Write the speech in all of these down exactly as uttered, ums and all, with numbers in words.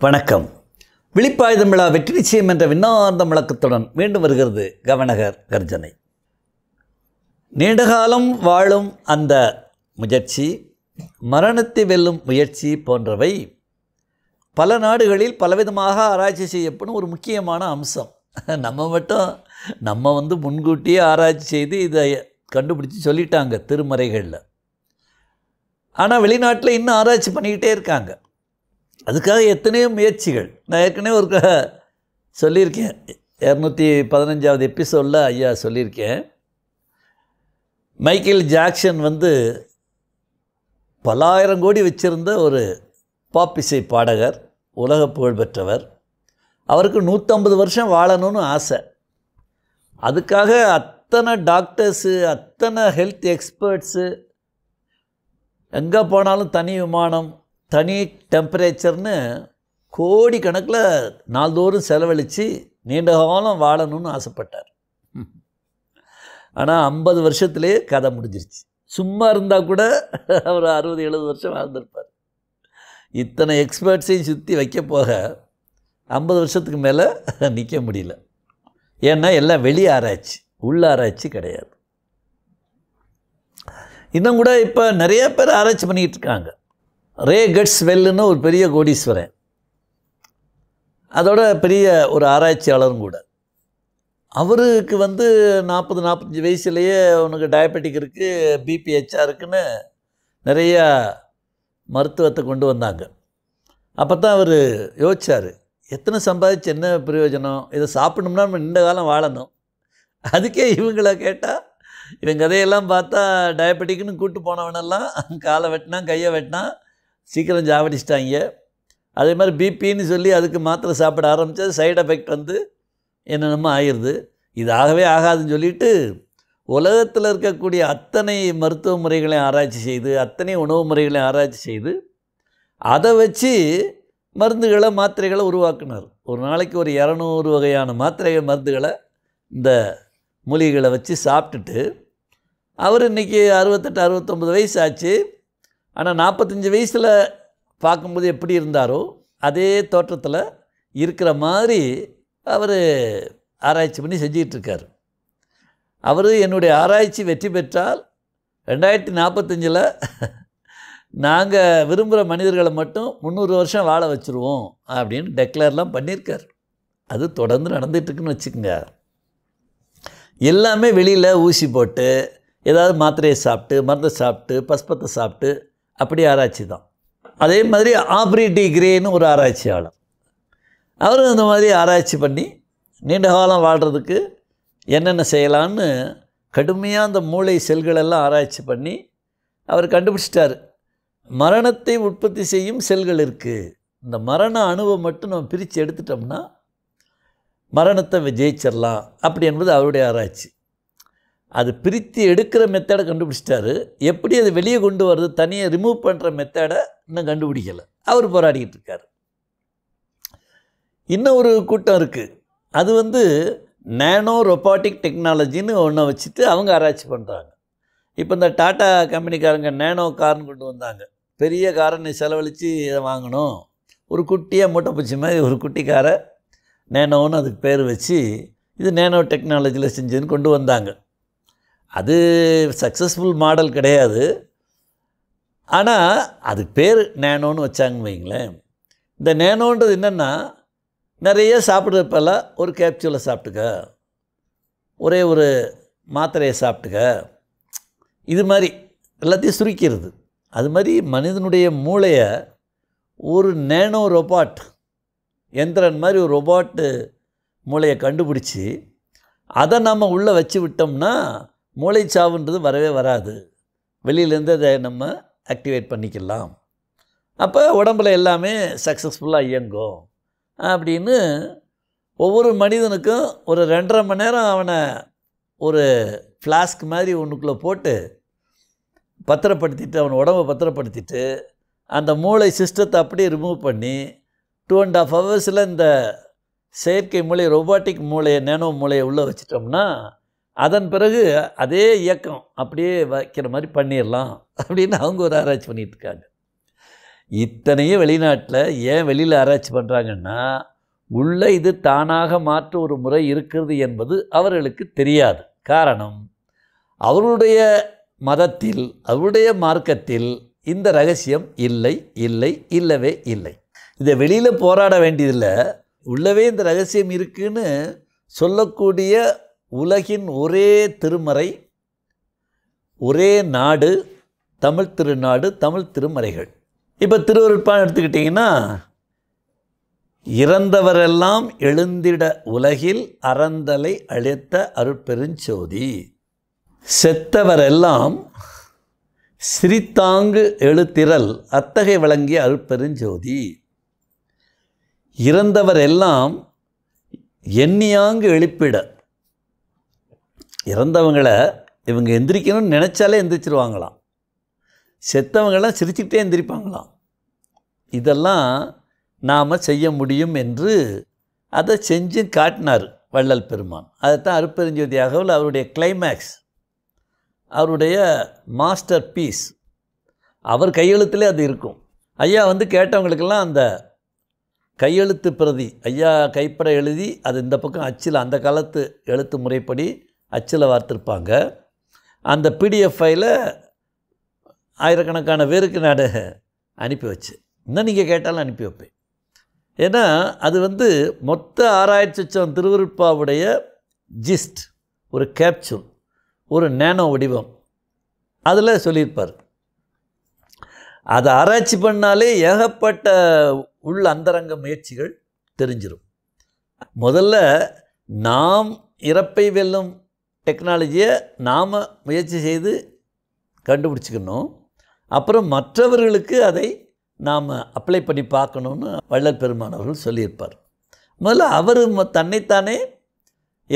வணக்கம் விளிப்பாய் தமிழா வெற்றி நிச்சயம் என்ற விண்ணார்ந்த முழக்கத்துடன் மீண்டும் வருகிறது கவனகர் கர்ஜனை. நீண்டகாலம் வாழும் அந்த முயற்சி, மரணத்தை வெல்லும் முயற்சி போன்றவை பல நாடுகளில் பலவிதமாக ஆராய்ச்சி செய்யப்படும் ஒரு முக்கியமான அம்சம். நம்ம மட்டும் நம்ம வந்து முன்கூட்டியே ஆராய்ச்சி செய்து இதை கண்டுபிடிச்சி சொல்லிட்டாங்க திருமறைகளில். ஆனால் வெளிநாட்டில் இன்னும் ஆராய்ச்சி பண்ணிக்கிட்டே இருக்காங்க. அதுக்காக எத்தனையோ முயற்சிகள். நான் ஏற்கனவே ஒரு சொல்லியிருக்கேன், இரநூத்தி பதினஞ்சாவது எபிசோடில் ஐயா சொல்லியிருக்கேன், மைக்கேல் ஜாக்சன் வந்து பல்லாயிரம் கோடி வச்சுருந்த ஒரு பாப் இசை பாடகர், உலக புகழ்பெற்றவர். அவருக்கு நூற்றம்பது வருஷம் வாழணும்னு ஆசை. அதுக்காக அத்தனை டாக்டர்ஸு, அத்தனை ஹெல்த் எக்ஸ்பர்ட்ஸு, எங்கே போனாலும் தனி விமானம், தனி டெம்பரேச்சர்னு கோடி கணக்கில் நாள்தோறும் செலவழித்து நீண்ட காலம் வாழணும்னு ஆசைப்பட்டார். ஆனால் ஐம்பது வருஷத்துலேயே கதை முடிஞ்சிருச்சு. சும்மா இருந்தால் கூட அவர் அறுபது எழுபது வருஷம் வாழ்ந்திருப்பார். இத்தனை எக்ஸ்பர்ட்ஸையும் சுற்றி வைக்க போக ஐம்பது வருஷத்துக்கு மேலே நிற்க முடியல. ஏன்னா எல்லாம் வெளியே ஆராய்ச்சி, உள்ள ஆராய்ச்சி கிடையாது. இன்னும் கூட இப்போ நிறைய பேர் ஆராய்ச்சி பண்ணிக்கிட்டு இருக்காங்க. ரே கட்ஸ்வெல்லுன்னு ஒரு பெரிய கோடீஸ்வரன், அதோட பெரிய ஒரு ஆராய்ச்சியாளரும் கூட. அவருக்கு வந்து நாற்பது நாற்பத்தஞ்சு வயசுலேயே அவனுக்கு டயபெட்டிக் இருக்குது, பிபிஹெச்ஆர் இருக்குன்னு நிறையா மருத்துவத்தை கொண்டு வந்தாங்க. அப்போ தான் அவர் யோசித்தார், எத்தனை சம்பாதிச்சு என்ன பிரயோஜனம், இதை சாப்பிடணும்னா நம்ம நீண்ட காலம் வாழணும். அதுக்கே இவங்கள கேட்டால், இவங்க அதையெல்லாம் பார்த்தா டயபெட்டிக்னு கூட்டு போனவனெல்லாம் காலை வெட்டினா கையை வெட்டினா சீக்கிரம் சாவடிச்சிட்டாங்க. அதே மாதிரி பிபின்னு சொல்லி அதுக்கு மாத்திரை சாப்பிட ஆரம்பித்தா சைடு எஃபெக்ட் வந்து என்னென்னமோ ஆயிடுது. இது ஆகவே ஆகாதுன்னு சொல்லிவிட்டு உலகத்தில் இருக்கக்கூடிய அத்தனை மருத்துவ முறைகளையும் ஆராய்ச்சி செய்து, அத்தனை உணவு முறைகளையும் ஆராய்ச்சி செய்து, அதை வச்சு மருந்துகளை மாத்திரைகளை உருவாக்குனார். ஒரு நாளைக்கு ஒரு இரநூறு வகையான மாத்திரைகள் மருந்துகளை இந்த மூலிகைகளை வச்சு சாப்பிட்டுட்டு அவர் இன்றைக்கி அறுபத்தெட்டு அறுபத்தொம்பது வயசு ஆச்சு. ஆனால் நாற்பத்தஞ்சு வயசில் பார்க்கும்போது எப்படி இருந்தாரோ அதே தோற்றத்தில் இருக்கிற மாதிரி அவர் ஆராய்ச்சி பண்ணி செஞ்சிகிட்ருக்கார். அவர் என்னுடைய ஆராய்ச்சி வெற்றி பெற்றால் ரெண்டாயிரத்தி நாற்பத்தஞ்சில் நாங்கள் விரும்புகிற மனிதர்களை மட்டும் முந்நூறு வருஷம் வாழ வச்சுருவோம் அப்படின்னு டெக்ளேர்லாம் பண்ணியிருக்கார். அது தொடர்ந்து நடந்துகிட்ருக்குன்னு வச்சுக்கோங்க. எல்லாமே வெளியில் ஊசி போட்டு, ஏதாவது மாத்திரையை சாப்பிட்டு, மருந்தை சாப்பிட்டு, பஸ்பத்தை சாப்பிட்டு, அப்படி ஆராய்ச்சி தான். அதே மாதிரி ஆப்ரி டி கிரேன்னு ஒரு ஆராய்ச்சியாளர், அவரும் இந்த மாதிரி ஆராய்ச்சி பண்ணி நீண்ட காலம் வாழ்கிறதுக்கு என்னென்ன செய்யலான்னு கடுமையாக அந்த மூளை செல்களெல்லாம் ஆராய்ச்சி பண்ணி அவர் கண்டுபிடிச்சிட்டார், மரணத்தை உற்பத்தி செய்யும் செல்கள் இருக்குது. இந்த மரண அணுவை மட்டும் நம்ம பிரித்து எடுத்துட்டோம்னா மரணத்தை ஜெயிச்சிடலாம் அப்படி என்பது அவருடைய ஆராய்ச்சி. அது பிரித்து எடுக்கிற மெத்தடை கண்டுபிடிச்சிட்டாரு. எப்படி அது வெளியே கொண்டு வர்றது, தனியை ரிமூவ் பண்ணுற மெத்தடை இன்னும் கண்டுபிடிக்கலை. அவர் போராடிக்கிட்டு இருக்கார். இன்னும் ஒரு கூட்டம் இருக்குது, அது வந்து நேனோ ரொபாட்டிக் டெக்னாலஜின்னு ஒன்றை வச்சுட்டு அவங்க ஆராய்ச்சி பண்ணுறாங்க. இப்போ இந்த டாட்டா கம்பெனிக்காரங்க நேனோ கார்னு கொண்டு வந்தாங்க. பெரிய காரை செலவழித்து இதை வாங்கணும். ஒரு குட்டியாக மூட்டை பூச்சி மாதிரி ஒரு குட்டி காரை நேனோன்னு அதுக்கு பேர் வச்சு இது நேனோ டெக்னாலஜியில் செஞ்சதுன்னு கொண்டு வந்தாங்க. அது சக்ஸஸ்ஃபுல் மாடல் கிடையாது. ஆனால் அது பேர் நேனோன்னு வச்சாங்கன்னு வைங்களேன். இந்த நேனோன்றது என்னென்னா, நிறைய சாப்பிட்றப்பெல்லாம் ஒரு கேப்சூலை சாப்பிட்டுக்க, ஒரே ஒரு மாத்திரையை சாப்பிட்டுக்க, இது மாதிரி எல்லாத்தையும் சுருக்கிறது. அது மாதிரி மனிதனுடைய மூளையை ஒரு நேனோ ரொபாட் எந்திரன் மாதிரி ஒரு ரொபாட்டு மூளையை கண்டுபிடிச்சி அதை நம்ம உள்ளே வச்சு விட்டோம்னா மூளைச்சாவுன்றது வரவே வராது. வெளியிலேருந்து அதை நம்ம ஆக்டிவேட் பண்ணிக்கலாம். அப்போ உடம்புல எல்லாமே சக்ஸஸ்ஃபுல்லாக இயங்கும் அப்படின்னு ஒவ்வொரு மனிதனுக்கும் ஒரு ரெண்டரை மணி நேரம் அவனை ஒரு ஃப்ளாஸ்க் மாதிரி ஒன்றுக்குள்ளே போட்டு பத்திரப்படுத்திட்டு அவன் உடம்பை பத்திரப்படுத்திட்டு அந்த மூளை சிஸ்டத்தை அப்படியே ரிமூவ் பண்ணி டூ அண்ட் ஆஃப் ஹவர்ஸில் இந்த செயற்கை மூளை ரொபாட்டிக் மூளையை நேனோ மூளையை உள்ளே வச்சிட்டோம்னா அதன் பிறகு அதே இயக்கம் அப்படியே வைக்கிற மாதிரி பண்ணிடலாம் அப்படின்னு அவங்க ஒரு ஆராய்ச்சி பண்ணிகிட்ருக்காங்க. இத்தனையும் வெளிநாட்டில் ஏன் வெளியில் ஆராய்ச்சி பண்ணுறாங்கன்னா உள்ளே இது தானாக மாற்ற ஒரு முறை இருக்கிறது என்பது அவர்களுக்கு தெரியாது. காரணம், அவருடைய மதத்தில் அவருடைய மார்க்கத்தில் இந்த ரகசியம் இல்லை இல்லை இல்லவே இல்லை. இதை வெளியில் போராட வேண்டியதில்லை, உள்ளவே இந்த ரகசியம் இருக்குன்னு சொல்லக்கூடிய உலகின் ஒரே திருமறை, ஒரே நாடு தமிழ் திருநாடு, தமிழ் திருமறைகள். இப்போ திருவருட்பான் எடுத்துக்கிட்டிங்கன்னா, இறந்தவரெல்லாம் எழுந்திட உலகில் அறந்தலை அழைத்த அருட்பெருஞ்சோதி, செத்தவரெல்லாம் சிரித்தாங்கு எழுத்திரல் அத்தகை வழங்கிய அருட்பெருஞ்சோதி, இறந்தவரெல்லாம் எண்ணியாங்கு எழுப்பிட. இறந்தவங்களை இவங்க எந்திரிக்கணும்னு நினச்சாலே எந்திரிச்சிருவாங்களாம், செத்தவங்களாம் சிரிச்சுக்கிட்டே எந்திரிப்பாங்களாம். இதெல்லாம் நாம் செய்ய முடியும் என்று அதை செஞ்சு காட்டினார் வள்ளல் பெருமான். அதைத்தான் அருட்பெருஞ்சோதியாகவல் அவருடைய கிளைமேக்ஸ், அவருடைய மாஸ்டர் பீஸ், அவர் கையெழுத்திலே அது இருக்கும். ஐயா வந்து கேட்டவங்களுக்கெல்லாம் அந்த கையெழுத்து பிரதி ஐயா கைப்பட எழுதி அது இந்த பக்கம் அச்சில், அந்த காலத்து எழுத்து முறைப்படி அச்சில் வார்த்திருப்பாங்க. அந்த பிடிஎஃப் ஃபைலை ஆயிரக்கணக்கான பேருக்கு நான் அனுப்பி வச்சு இன்னும் நீங்கள் கேட்டாலும் அனுப்பி வைப்பேன். ஏன்னா அது வந்து மொத்த ஆராய்ச்சி சொல் திருவருட்பாவுடைய ஜிஸ்ட், ஒரு கேப்சூல், ஒரு நேனோ வடிவம் அதில் சொல்லியிருப்பார். அதை ஆராய்ச்சி பண்ணாலே ஏகப்பட்ட உள் அந்தரங்க முயற்சிகள் தெரிஞ்சிடும். முதல்ல நாம் இறப்பை வெல்லும் டெக்னாலஜியை நாம் முயற்சி செய்து கண்டுபிடிச்சிக்கணும். அப்புறம் மற்றவர்களுக்கு அதை நாம் அப்ளை பண்ணி பார்க்கணுன்னு வள்ளல் பெருமான் அவர்கள் சொல்லியிருப்பார். முதல்ல அவர் தன்னைத்தானே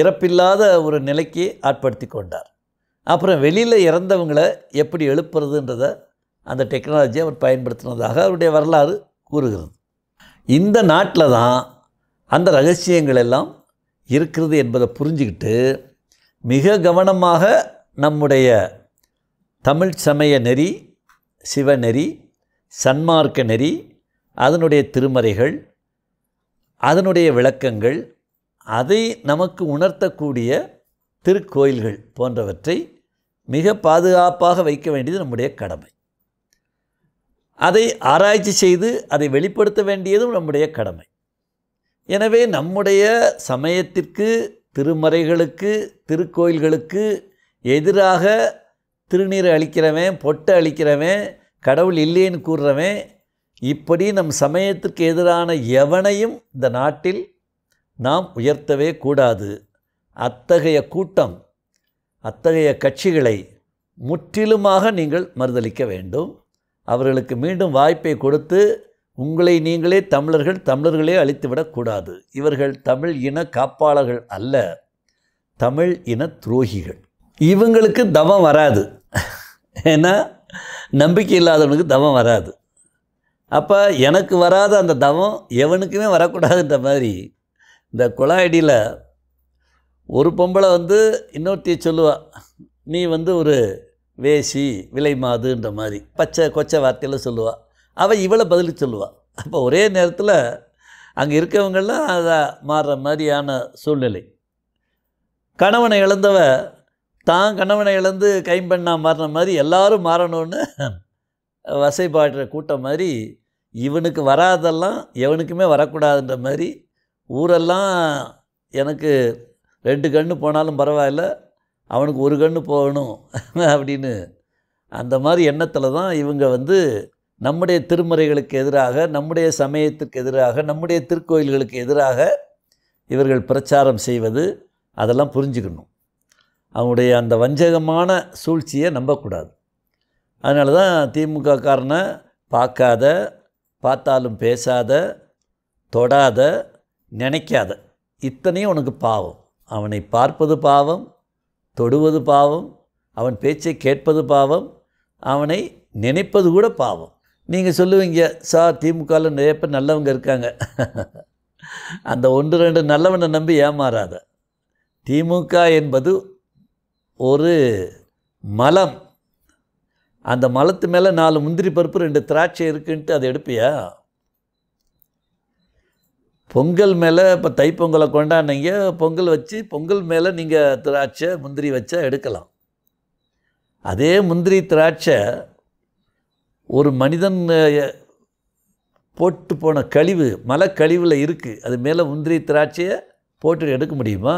இறப்பில்லாத ஒரு நிலைக்கு ஆட்படுத்தி கொண்டார். அப்புறம் வெளியில் இறந்தவங்களை எப்படி எழுப்புறதுன்றத அந்த டெக்னாலஜியை அவர் பயன்படுத்தினதாக அவருடைய வரலாறு கூறுகிறது. இந்த நாட்டில் தான் அந்த ரகசியங்கள் எல்லாம் இருக்கிறது என்பதை புரிஞ்சுக்கிட்டு மிக கவனமாக நம்முடைய தமிழ் சமய நெறி, சிவநெறி, சன்மார்க்க நெறி, அதனுடைய திருமறைகள், அதனுடைய விளக்கங்கள், அதை நமக்கு உணர்த்தக்கூடிய திருக்கோயில்கள் போன்றவற்றை மிக பாதுகாப்பாக வைக்க வேண்டியது நம்முடைய கடமை. அதை ஆராய்ச்சி செய்து அதை வெளிப்படுத்த வேண்டியதும் நம்முடைய கடமை. எனவே நம்முடைய சமயத்திற்கு, திருமறைகளுக்கு, திருக்கோயில்களுக்கு எதிராக திருநீரை அளிக்கிறவன், பொட்டை அளிக்கிறவன், கடவுள் இல்லைன்னு கூறுறவன், இப்படி நம் சமயத்திற்கு எதிரான எவனையும் இந்த நாட்டில் நாம் உயர்த்தவே கூடாது. அத்தகைய கூட்டம், அத்தகைய கட்சிகளை முற்றிலுமாக நீங்கள் மறுதலிக்க வேண்டும். அவர்களுக்கு மீண்டும் வாய்ப்பை கொடுத்து உங்களை நீங்களே தமிழர்கள், தமிழர்களே அழித்துவிடக்கூடாது. இவர்கள் தமிழ் இன காப்பாளர்கள் அல்ல, தமிழ் இன துரோகிகள். இவங்களுக்கு தவம் வராது, ஏன்னா நம்பிக்கை இல்லாதவனுக்கு தவம் வராது. அப்போ எனக்கு வராத அந்த தவம் எவனுக்குமே வரக்கூடாதுன்ற மாதிரி இந்த குழாயடியில் ஒரு பொம்பளை வந்து இன்னொருத்தையை சொல்லுவாள், நீ வந்து ஒரு வேசி விலை மாதுன்ற மாதிரி பச்சை கொச்சை வார்த்தையில் சொல்லுவாள், அவள் இவளை பதில் சொல்லுவாள். அப்போ ஒரே நேரத்தில் அங்கே இருக்கவங்கெல்லாம் அதை மாறுற மாதிரியான சூழ்நிலை. கணவனை இழந்தவ தான் கணவனை இழந்து கைம்பெண்ணா மாறின மாதிரி எல்லாரும் மாறணும்னு வசைபாடுற கூட்டம் மாதிரி இவனுக்கு வராதெல்லாம் எவனுக்குமே வரக்கூடாதுன்ற மாதிரி ஊரெல்லாம் எனக்கு ரெண்டு கண்ணு போனாலும் பரவாயில்ல, அவனுக்கு ஒரு கண்ணு போகணும் அப்படின்னு அந்த மாதிரி எண்ணத்தில் தான் இவங்க வந்து நம்முடைய திருமறைகளுக்கு எதிராக, நம்முடைய சமயத்துக்கு எதிராக, நம்முடைய திருக்கோயில்களுக்கு எதிராக இவர்கள் பிரச்சாரம் செய்வது. அதெல்லாம் புரிஞ்சுக்கணும். அவனுடைய அந்த வஞ்சகமான சூழ்ச்சியை நம்பக்கூடாது. அதனால தான் திமுக காரனை பார்க்காத, பார்த்தாலும் பேசாத, தொடாத, நினைக்காத, இத்தனையும் உனக்கு பாவம். அவனை பார்ப்பது பாவம், தொடுவது பாவம், அவன் பேச்சை கேட்பது பாவம், அவனை நினைப்பது கூட பாவம். நீங்கள் சொல்லுவீங்க சார் திமுகல நிறைய பேர் நல்லவங்க இருக்காங்க, அந்த ஒன்று ரெண்டு நல்லவனை நம்பி ஏமாறாத. திமுக என்பது ஒரு மலம், அந்த மலத்து மேலே நாலு முந்திரி பருப்பு ரெண்டு திராட்சை இருக்குன்ட்டு அதை எடுப்பியா? பொங்கல் மேலே இப்போ தைப்பொங்கலை கொண்டாடினீங்க, பொங்கல் வச்சு பொங்கல் மேலே நீங்கள் திராட்சை முந்திரி வச்சா எடுக்கலாம். அதே முந்திரி திராட்சை ஒரு மனிதன் போட்டு போன கழிவு மலை கழிவில் இருக்குது, அது மேலே முந்திரி திராட்சையை போட்டு எடுக்க முடியுமா?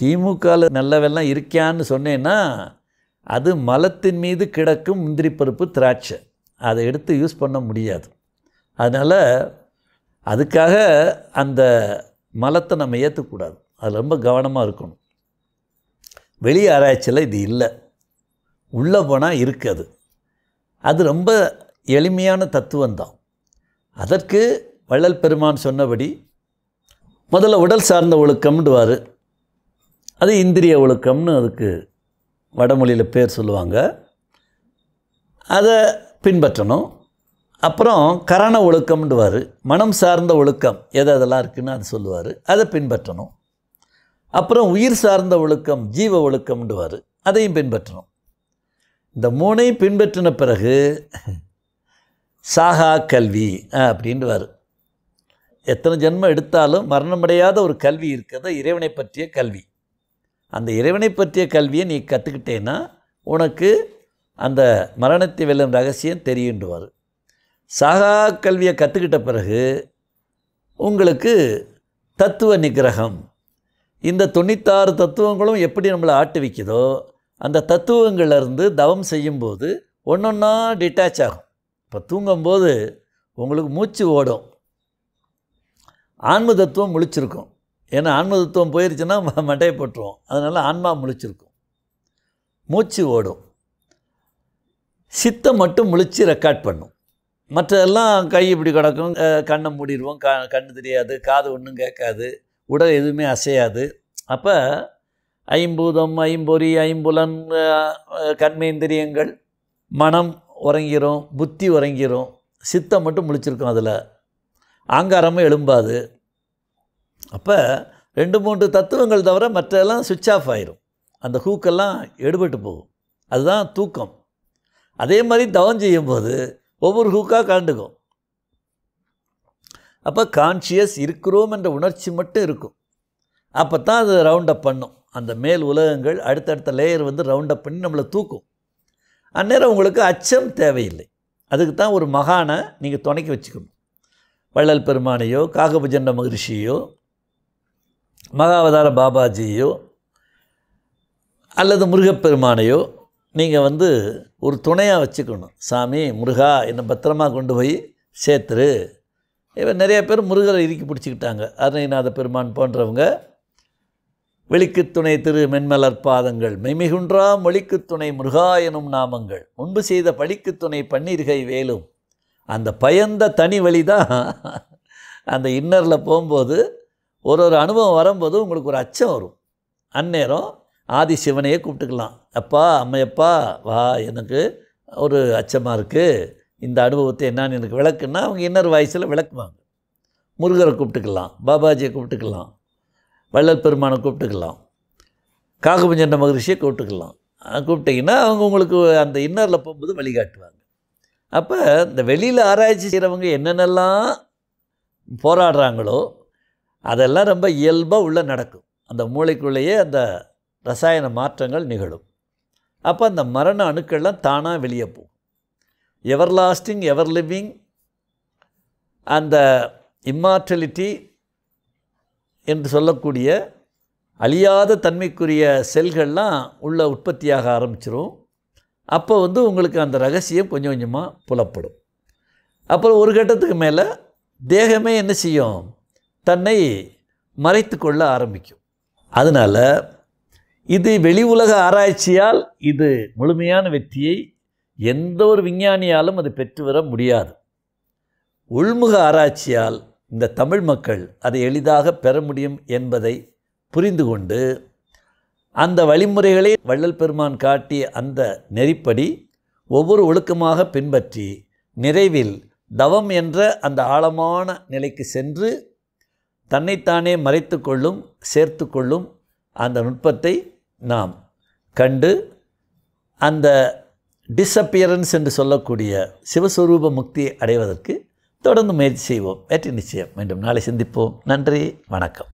திமுகவில் நல்லவெல்லாம் இருக்கான்னு சொன்னேன்னா அது மலத்தின் மீது கிடக்கும் முந்திரி பருப்பு திராட்சை, அதை எடுத்து யூஸ் பண்ண முடியாது. அதனால் அதுக்காக அந்த மலத்தை நம்ம ஏற்றக்கூடாது, அது ரொம்ப கவனமாக இருக்கணும். வெளி ஆராய்ச்சியில் இது இல்லை, உள்ளே போனால் இருக்குது. அது ரொம்ப எளிமையான தத்துவம்தான். அதற்கு வள்ளல் பெருமான் சொன்னபடி முதல்ல உடல் சார்ந்த ஒழுக்கம்டுவார், அது இந்திரிய ஒழுக்கம்னு அதுக்கு வடமொழியில் பேர் சொல்லுவாங்க, அதை பின்பற்றணும். அப்புறம் கரண ஒழுக்கம்டுவார், மனம் சார்ந்த ஒழுக்கம் எது அதெல்லாம் இருக்குதுன்னு அது சொல்லுவார், அதை பின்பற்றணும். அப்புறம் உயிர் சார்ந்த ஒழுக்கம் ஜீவ ஒழுக்கம்டுவார், அதையும் பின்பற்றணும். இந்த மூணையும் பின்பற்றின பிறகு சாகா கல்வி அப்படின்வார். எத்தனை ஜென்மம் எடுத்தாலும் மரணமடையாத ஒரு கல்வி இருக்கிறத, இறைவனை பற்றிய கல்வி. அந்த இறைவனை பற்றிய கல்வியை நீ கற்றுக்கிட்டேன்னா உனக்கு அந்த மரணத்தை வெல்லும் ரகசியம் தெரியுன்றுவார். சாகா கல்வியை கற்றுக்கிட்ட பிறகு உங்களுக்கு தத்துவ நிகிரகம், இந்த தொண்ணூத்தாறு தத்துவங்களும் எப்படி நம்மளை ஆட்டுவிக்குதோ அந்த தத்துவங்கள்லேருந்து தவம் செய்யும்போது ஒன்றொன்றா டிட்டாச் ஆகும். இப்போ தூங்கும்போது உங்களுக்கு மூச்சு ஓடும், ஆன்ம தத்துவம் முழிச்சிருக்கும். ஏன்னா ஆன்ம தத்துவம் போயிடுச்சுன்னா மண்டையை போட்டுருவோம், அதனால் ஆன்மா முழிச்சிருக்கும், மூச்சு ஓடும். சித்தம் மட்டும் முழிச்சு ரெக்கார்ட் பண்ணும், மற்றெல்லாம் கை இப்படி கிடக்கும், கண்ணை மூடிடுவோம், க கண்ணு தெரியாது, காது ஒன்றும் கேட்காது, உடல் எதுவுமே அசையாது. அப்போ ஐம்பூதம் ஐம்பொறி ஐம்புலன் கர்மேந்திரியங்கள், மனம் உறங்கிறோம், புத்தி உறங்கிறோம், சித்தம் மட்டும் முழிச்சிருக்கோம், அதில் ஆங்காரமும் எழும்பாது. அப்போ ரெண்டு மூன்று தத்துவங்கள் தவிர மற்றெல்லாம் சுவிட்ச் ஆஃப் ஆயிரும், அந்த ஹூக்கெல்லாம் எடுபட்டு போகும், அதுதான் தூக்கம். அதே மாதிரி தவம் செய்யும்போது ஒவ்வொரு ஹூக்காக கலந்துக்கும். அப்போ கான்ஷியஸ் இருக்கிறோம் என்ற உணர்ச்சி மட்டும் இருக்கும். அப்போ தான் அது ரவுண்டப் பண்ணும், அந்த மேல் உலகங்கள் அடுத்தடுத்த லேயர் வந்து ரவுண்டப் பண்ணி நம்மளை தூக்கும். அந்நேரம் உங்களுக்கு அச்சம் தேவையில்லை, அதுக்கு தான் ஒரு மகானை நீங்கள் துணைக்கி வச்சுக்கணும். வள்ளல் பெருமானையோ காகபுஜண்ட மகரிஷியோ மகாவதார பாபாஜியோ அல்லது முருகப்பெருமானையோ நீங்கள் வந்து ஒரு துணையாக வச்சுக்கணும். சாமி முருகா என்னை பத்திரமா கொண்டு போய் சேர்த்துரு. இவன் நிறைய பேர் முருகரை இறுக்கி பிடிச்சிக்கிட்டாங்க. அருணைநாத பெருமான் போன்றவங்க வெளிக்கு துணை திரு மென்மலர் பாதங்கள், மெய்மிகுன்றா மொழிக்கு துணை முருகா எனும் நாமங்கள், முன்பு செய்த பழிக்கு துணை பன்னீர்கை வேலும். அந்த பயந்த தனி வழி தான் அந்த இன்னரில் போகும்போது ஒரு ஒரு அனுபவம் வரும்போது உங்களுக்கு ஒரு அச்சம் வரும். அந்நேரம் ஆதி சிவனையே கூப்பிட்டுக்கலாம், அப்பா அம்மையப்பா வா, எனக்கு ஒரு அச்சமாக இருக்குது, இந்த அனுபவத்தை என்னான்னு எனக்கு விளக்குன்னா அவங்க இன்னர் வாய்ஸில் விளக்குவாங்க. முருகரை கூப்பிட்டுக்கலாம், பாபாஜியை கூப்பிட்டுக்கலாம், வள்ளல் பெருமானை கூப்பிட்டுக்கலாம், காகபஞ்சண்ட மகரிஷியை கூப்பிட்டுக்கலாம். கூப்பிட்டிங்கன்னா அவங்க உங்களுக்கு அந்த இன்னரில் போகும்போது வழிகாட்டுவாங்க. அப்போ இந்த வெளியில் ஆராய்ச்சி செய்கிறவங்க என்னென்னலாம் போராடுறாங்களோ அதெல்லாம் ரொம்ப இயல்பாக உள்ளே நடக்கும், அந்த மூளைக்குள்ளேயே அந்த ரசாயன மாற்றங்கள் நிகழும். அப்போ அந்த மரண அணுக்கள்லாம் தானாக வெளியே போகும். எவர் லாஸ்டிங் எவர் லிவிங் அந்த இம்மார்டலிட்டி என்று சொல்லக்கூடிய அழியாத தன்மைக்குரிய செல்கள்லாம் உள்ளே உற்பத்தியாக ஆரம்பிச்சிடும். அப்போ வந்து உங்களுக்கு அந்த ரகசியம் கொஞ்சம் கொஞ்சமாக புலப்படும். அப்புறம் ஒரு கட்டத்துக்கு மேலே தேகமே என்ன செய்யும், தன்னை மறைத்து கொள்ள ஆரம்பிக்கும். அதனால் இது வெளி உலக ஆராய்ச்சியால் இது முழுமையான வெற்றியை எந்த ஒரு விஞ்ஞானியாலும் அது பெற்று வர முடியாது. உள்முக ஆராய்ச்சியால் இந்த தமிழ் மக்கள் அதை எளிதாக பெற முடியும் என்பதை புரிந்து கொண்டு அந்த வழிமுறைகளை வள்ளல் பெருமான் காட்டிய அந்த நெறிப்படி ஒவ்வொரு ஒழுக்கமாக பின்பற்றி நிறைவில் தவம் என்ற அந்த ஆழமான நிலைக்கு சென்று தன்னைத்தானே மறைத்து கொள்ளும் சேர்த்து கொள்ளும் அந்த நுட்பத்தை நாம் கண்டு அந்த டிஸ்அப்பியரன்ஸ் என்று சொல்லக்கூடிய சிவஸ்வரூப முக்தி அடைவதற்கு தொடர்ந்து முயற்சி செய்வோம். வெற்றி நிச்சயம். மீண்டும் நாளை சந்திப்போம். நன்றி, வணக்கம்.